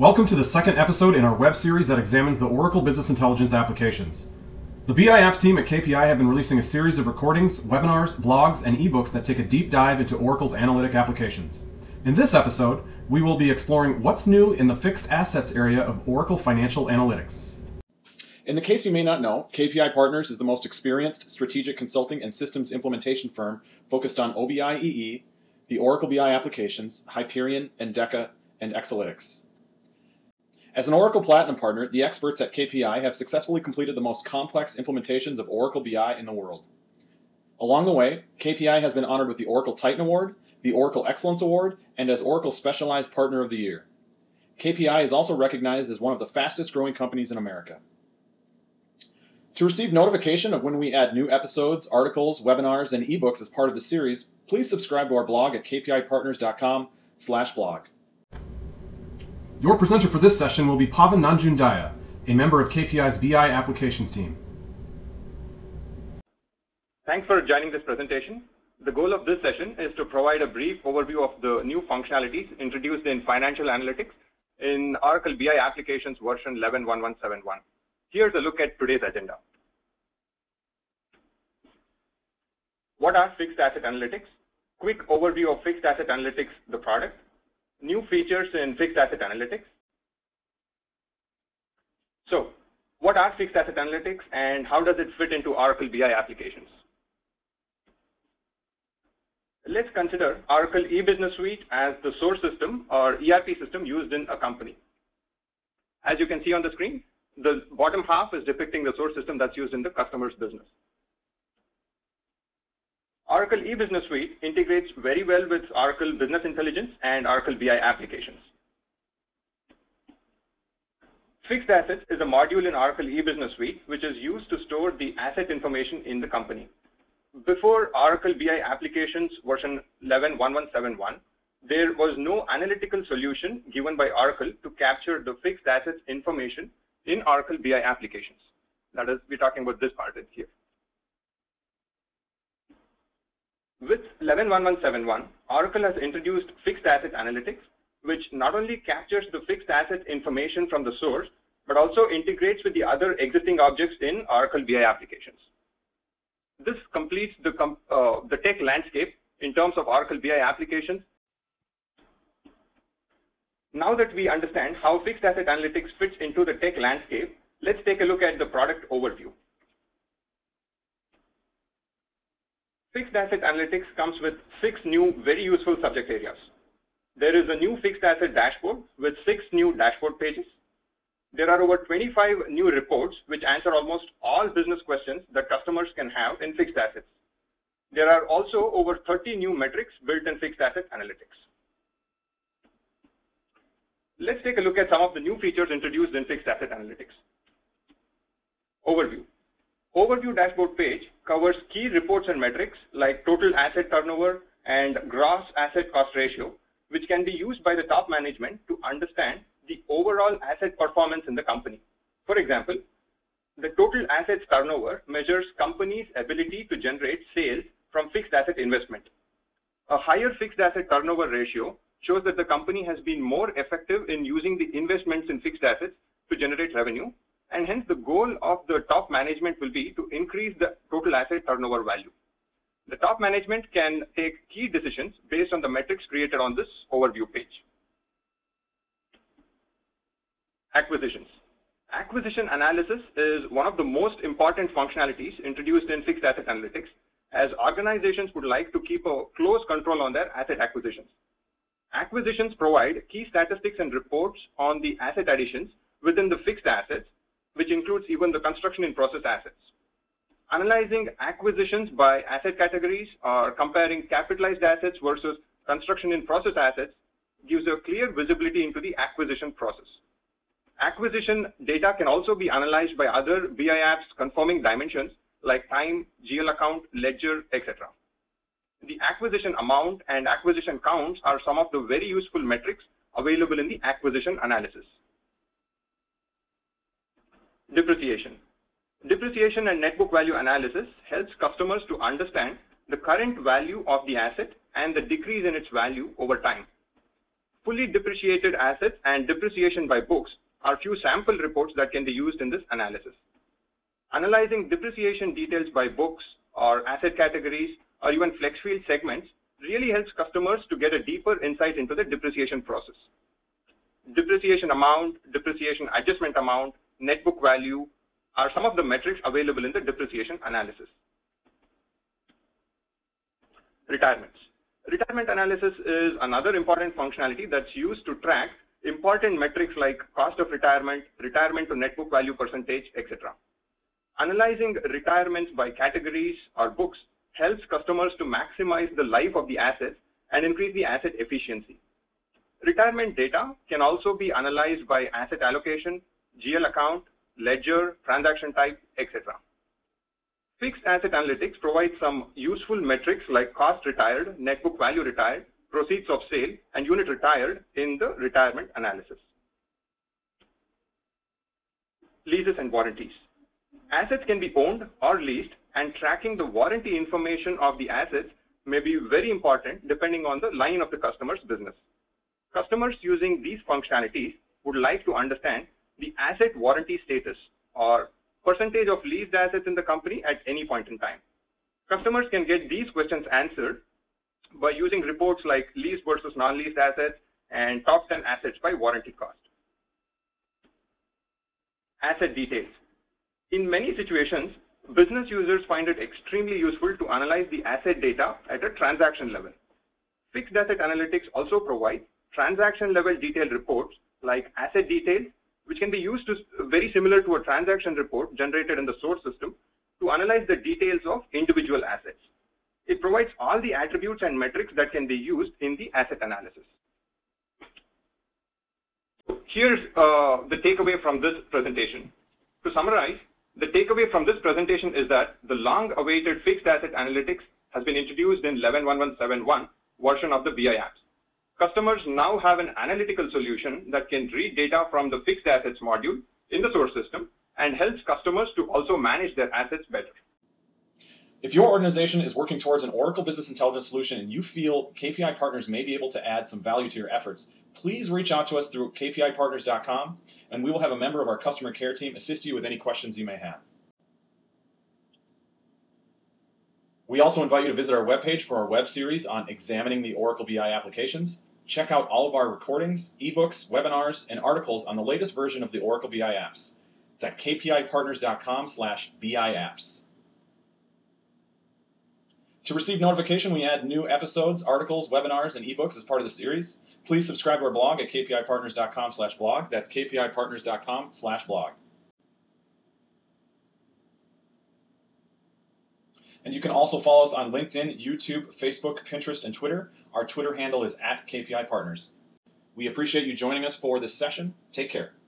Welcome to the second episode in our web series that examines the Oracle Business Intelligence applications. The BI Apps team at KPI have been releasing a series of recordings, webinars, blogs, and ebooks that take a deep dive into Oracle's analytic applications. In this episode, we will be exploring what's new in the fixed assets area of Oracle Financial Analytics. In the case you may not know, KPI Partners is the most experienced strategic consulting and systems implementation firm focused on OBIEE, the Oracle BI Applications, Hyperion, Endeca, and Exalytics. As an Oracle Platinum Partner, the experts at KPI have successfully completed the most complex implementations of Oracle BI in the world. Along the way, KPI has been honored with the Oracle Titan Award, the Oracle Excellence Award, and as Oracle Specialized Partner of the Year. KPI is also recognized as one of the fastest growing companies in America. To receive notification of when we add new episodes, articles, webinars, and ebooks as part of the series, please subscribe to our blog at kpipartners.com/blog. Your presenter for this session will be Pavan Nanjundaiah, a member of KPI's BI Applications team. Thanks for joining this presentation. The goal of this session is to provide a brief overview of the new functionalities introduced in Financial Analytics in Oracle BI Applications version 11.11.71. Here's a look at today's agenda. What are Fixed Asset Analytics? Quick overview of Fixed Asset Analytics, the product. New features in Fixed Asset Analytics. So, what are Fixed Asset Analytics and how does it fit into Oracle BI applications? Let's consider Oracle E-Business Suite as the source system or ERP system used in a company. As you can see on the screen, the bottom half is depicting the source system that's used in the customer's business. Oracle E-Business Suite integrates very well with Oracle Business Intelligence and Oracle BI applications. Fixed Assets is a module in Oracle E-Business Suite which is used to store the asset information in the company. Before Oracle BI Applications version 11.11.71, there was no analytical solution given by Oracle to capture the fixed assets information in Oracle BI applications. That is, we're talking about this part here. With 11.11.71, Oracle has introduced Fixed Asset Analytics, which not only captures the fixed asset information from the source, but also integrates with the other existing objects in Oracle BI applications. This completes the tech landscape in terms of Oracle BI applications. Now that we understand how Fixed Asset Analytics fits into the tech landscape, let's take a look at the product overview. Fixed Asset Analytics comes with 6 new very useful subject areas. There is a new Fixed Asset Dashboard with 6 new dashboard pages. There are over 25 new reports which answer almost all business questions that customers can have in Fixed Assets. There are also over 30 new metrics built in Fixed Asset Analytics. Let's take a look at some of the new features introduced in Fixed Asset Analytics. Overview dashboard page covers key reports and metrics like total asset turnover and gross asset cost ratio, which can be used by the top management to understand the overall asset performance in the company. For example, the total assets turnover measures company's ability to generate sales from fixed asset investment. A higher fixed asset turnover ratio shows that the company has been more effective in using the investments in fixed assets to generate revenue. And hence the goal of the top management will be to increase the total asset turnover value. The top management can take key decisions based on the metrics created on this overview page. Acquisitions. Acquisition analysis is one of the most important functionalities introduced in Fixed Asset Analytics, as organizations would like to keep a close control on their asset acquisitions. Acquisitions provide key statistics and reports on the asset additions within the fixed assets, which includes even the construction in process assets. Analyzing acquisitions by asset categories or comparing capitalized assets versus construction in process assets gives a clear visibility into the acquisition process. Acquisition data can also be analyzed by other BI apps conforming dimensions like time, GL account, ledger, etc. The acquisition amount and acquisition counts are some of the very useful metrics available in the acquisition analysis. Depreciation. Depreciation and net book value analysis helps customers to understand the current value of the asset and the decrease in its value over time. fully depreciated assets and depreciation by books are few sample reports that can be used in this analysis. Analyzing depreciation details by books or asset categories or even flex field segments really helps customers to get a deeper insight into the depreciation process. Depreciation amount, depreciation adjustment amount, net book value are some of the metrics available in the depreciation analysis. Retirements. Retirement analysis is another important functionality that's used to track important metrics like cost of retirement, retirement to net book value percentage, etc. Analyzing retirements by categories or books helps customers to maximize the life of the assets and increase the asset efficiency. Retirement data can also be analyzed by asset allocation, GL account, ledger, transaction type, etc. Fixed Asset Analytics provides some useful metrics like cost retired, net book value retired, proceeds of sale, and unit retired in the retirement analysis. Leases and warranties. Assets can be owned or leased, and tracking the warranty information of the assets may be very important depending on the line of the customer's business. Customers using these functionalities would like to understand the asset warranty status or percentage of leased assets in the company at any point in time. Customers can get these questions answered by using reports like leased versus non-leased assets and top 10 assets by warranty cost. Asset details. In many situations, business users find it extremely useful to analyze the asset data at a transaction level. Fixed Asset Analytics also provides transaction level detailed reports like asset details, which can be used to very similar to a transaction report generated in the source system to analyze the details of individual assets. It provides all the attributes and metrics that can be used in the asset analysis. Here's the takeaway from this presentation. To summarize, the takeaway from this presentation is that the long-awaited Fixed Asset Analytics has been introduced in 11.11.71 version of the BI apps. Customers now have an analytical solution that can read data from the fixed assets module in the source system and helps customers to also manage their assets better. If your organization is working towards an Oracle Business Intelligence solution and you feel KPI Partners may be able to add some value to your efforts, please reach out to us through kpipartners.com, and we will have a member of our customer care team assist you with any questions you may have. We also invite you to visit our webpage for our web series on examining the Oracle BI applications. Check out all of our recordings, ebooks, webinars, and articles on the latest version of the Oracle BI apps. It's at kpipartners.com/BI apps. To receive notification, we add new episodes, articles, webinars, and ebooks as part of the series. Please subscribe to our blog at kpipartners.com/blog. That's kpipartners.com/blog. And you can also follow us on LinkedIn, YouTube, Facebook, Pinterest, and Twitter. Our Twitter handle is @KPI Partners. We appreciate you joining us for this session. Take care.